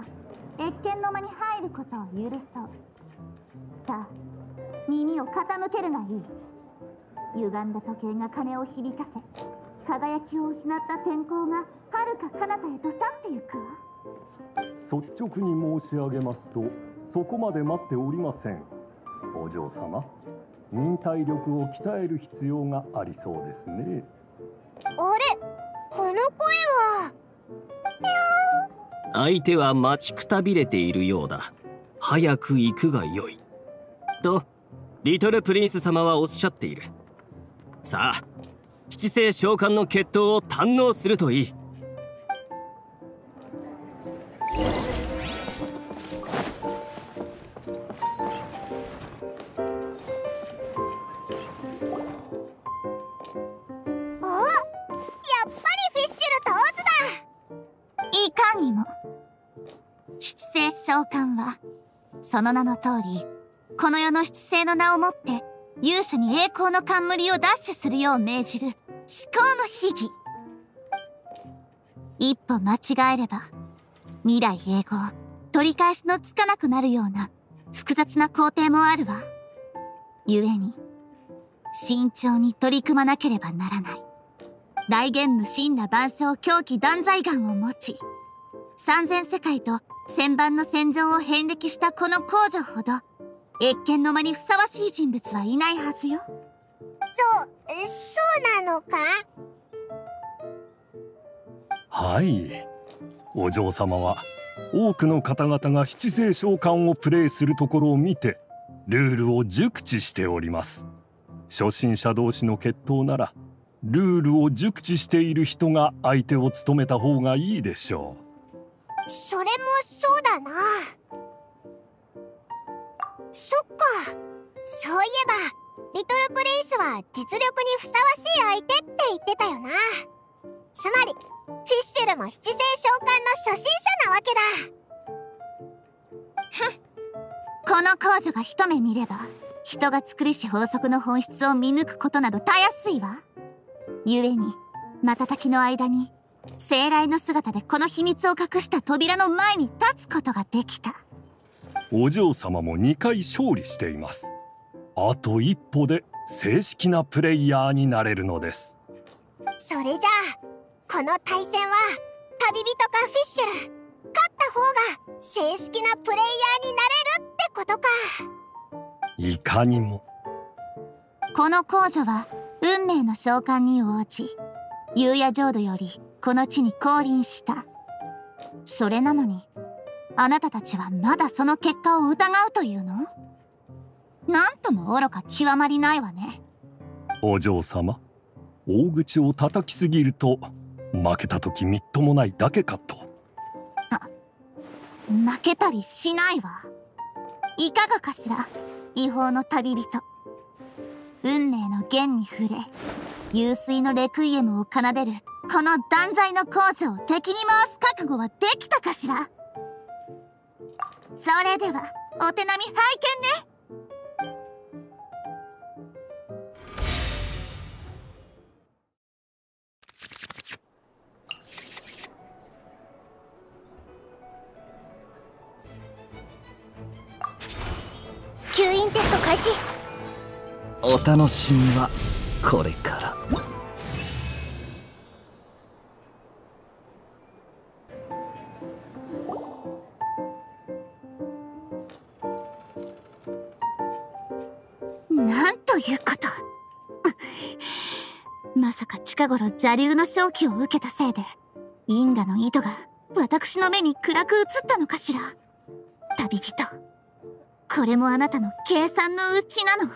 謁見の間に入ることを許そう。さあ、耳を傾けるがいい。歪んだ時計が鐘を響かせ、輝きを失った天候が遥か彼方へと去ってゆくわ。率直に申し上げますと、そこまで待っておりません。お嬢様、忍耐力を鍛える必要がありそうですね。あれ、この声は。相手は待ちくたびれているようだ。早く行くがよいとリトルプリンス様はおっしゃっている。さあ、七星召喚の決闘を堪能するといい。七星召喚はその名の通り、この世の七星の名をもって勇者に栄光の冠を奪取するよう命じる至高の秘儀。一歩間違えれば未来永劫取り返しのつかなくなるような複雑な工程もあるわ。故に慎重に取り組まなければならない。大元の神羅万象狂気断罪眼を持ち、3000世界と1000番の戦場を遍歴したこの皇女ほど謁見の間にふさわしい人物はいないはずよ。そうなのか。はい、お嬢様は多くの方々が七星召喚をプレイするところを見てルールを熟知しております。初心者同士の決闘ならルールを熟知している人が相手を務めた方がいいでしょう。それもそうだな。そっか、そういえばリトルプリンスは実力にふさわしい相手って言ってたよな。つまりフィッシュルも七星召喚の初心者なわけだ。ふっ、この皇女が一目見れば人が作りし法則の本質を見抜くことなどたやすいわ。故に瞬きの間に生来の姿でこの秘密を隠した扉の前に立つことができた。お嬢様も2回勝利しています。あと一歩で正式なプレイヤーになれるのです。それじゃあこの対戦は旅人かフィッシュル、勝った方が正式なプレイヤーになれるってことか。いかにも。この皇女は運命の召喚に応じ、幽夜浄土よりこの地に降臨した。それなのに、あなたたちはまだその結果を疑うというの？なんとも愚か極まりないわね。お嬢様、大口を叩きすぎると、負けたときみっともないだけかと。負けたりしないわ。いかがかしら、違法の旅人。運命の弦に触れ、幽水のレクイエムを奏でる。この断罪の工場を敵に回す覚悟はできたかしら。それではお手並み拝見ね。吸引テスト開始。お楽しみはこれから。まさか近頃邪流の正気を受けたせいで因果の糸が私の目に暗く映ったのかしら。旅人、これもあなたの計算のうちなの。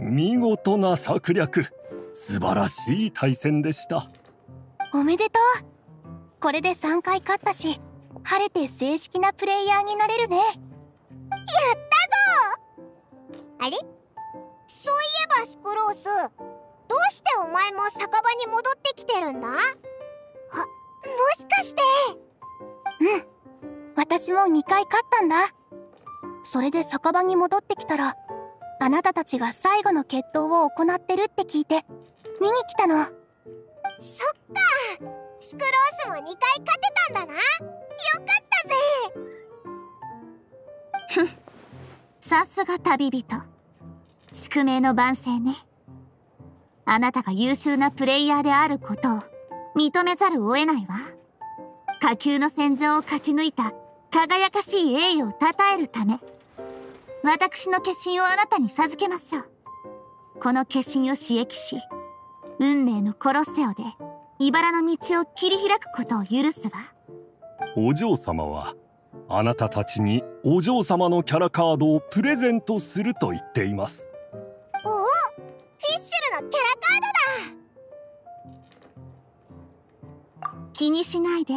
見事な策略、素晴らしい対戦でした。おめでとう。これで3回勝ったし、晴れて正式なプレイヤーになれるね。やったぞ。あれ、そういえばスクロース、どうしてお前も酒場に戻ってきてるんだ？あ、もしかして。うん、私も2回勝ったんだ。それで酒場に戻ってきたら、あなたたちが最後の決闘を行ってるって聞いて見に来たの。そっか、スクロースも2回勝てたんだな。よかったぜ。ふん、さすが旅人。宿命の万世ね。あなたが優秀なプレイヤーであることを認めざるを得ないわ。下級の戦場を勝ち抜いた輝かしい栄誉をたたえるため、私の化身をあなたに授けましょう。この化身を刺激し、運命のコロッセオでいばらの道を切り開くことを許すわ。お嬢様はあなたたちにお嬢様のキャラカードをプレゼントすると言っています。おお、フィッシュルのキャラカードだ。気にしないで。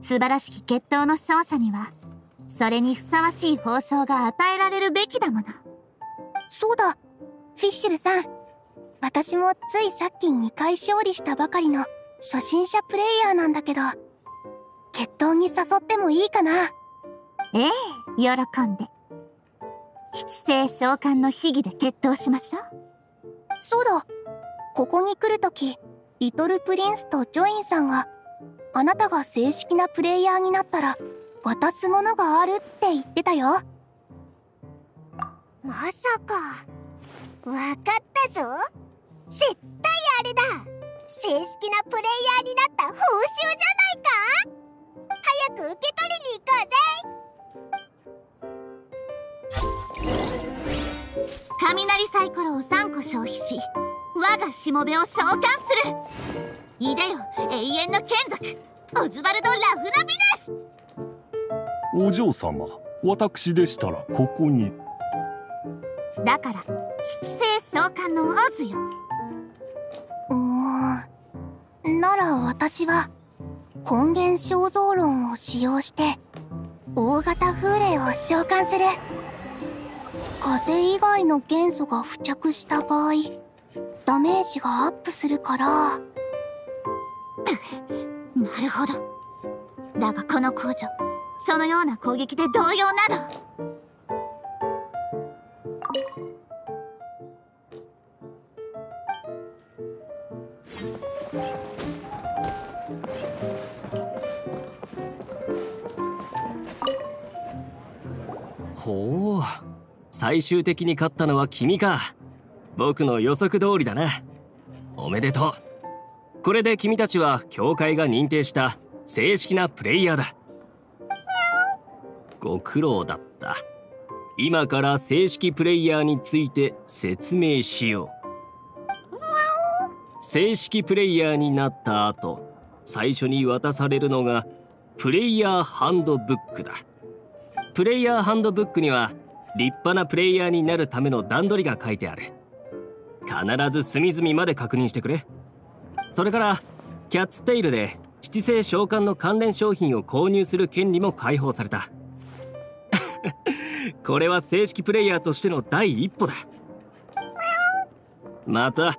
素晴らしき決闘の勝者にはそれにふさわしい報奨が与えられるべきだもの。そうだ、フィッシュルさん、私もついさっき2回勝利したばかりの初心者プレイヤーなんだけど、決闘に誘ってもいいかな？ええ、喜んで。吉星召喚の秘技で決闘しましょう。そうだ、ここに来るときリトルプリンスとジョインさんが「あなたが正式なプレイヤーになったら渡すものがある」って言ってたよ。まさか。わかったぞ、絶対あれだ、正式なプレイヤーになった報酬じゃないか。早く受け取りに行こうぜ。雷サイコロを3個消費し、我がしもべを召喚する。いでよ永遠の眷属、オズワルド・ラフナビです。お嬢様、私でしたらここに。だから七星召喚のオズよ。うーん、なら私は根源肖像論を使用して大型風鈴を召喚する。風以外の元素が付着した場合ダメージがアップするからなるほど。だがこの工場、そのような攻撃で動揺など。ほう、最終的に勝ったのは君か。僕の予測通りだな。おめでとう。これで君たちは協会が認定した正式なプレイヤーだ。ご苦労だった。今から正式プレイヤーについて説明しよう。正式プレイヤーになった後、最初に渡されるのがプレイヤーハンドブックだ。プレイヤーハンドブックには立派なプレイヤーになるための段取りが書いてある。必ず隅々まで確認してくれ。それからキャッツテイルで七星召喚の関連商品を購入する権利も解放された。これは正式プレイヤーとしての第一歩だ。また、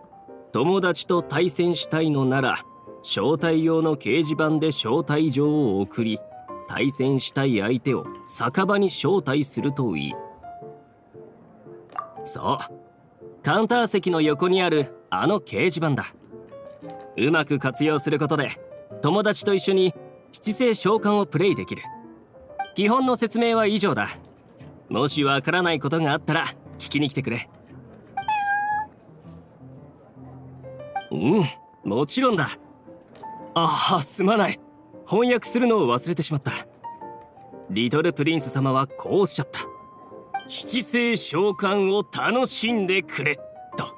友達と対戦したいのなら招待用の掲示板で招待状を送り、対戦したい相手を酒場に招待するといい。そう、カウンター席の横にあるあの掲示板だ。うまく活用することで友達と一緒に七星召喚をプレイできる。基本の説明は以上だ。もしわからないことがあったら聞きに来てくれ。うん、もちろんだ。ああ、すまない、翻訳するのを忘れてしまった。リトルプリンス様はこうおっしゃった。七星召喚を楽しんでくれと。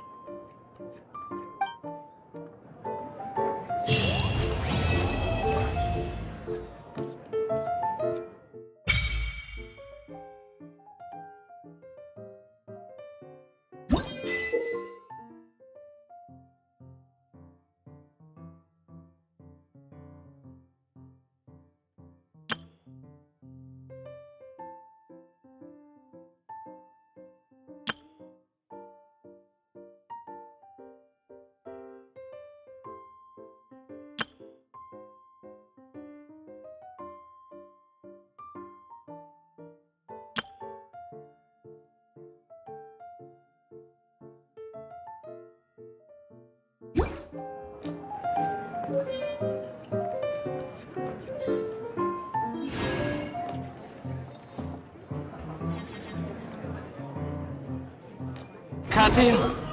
風よ。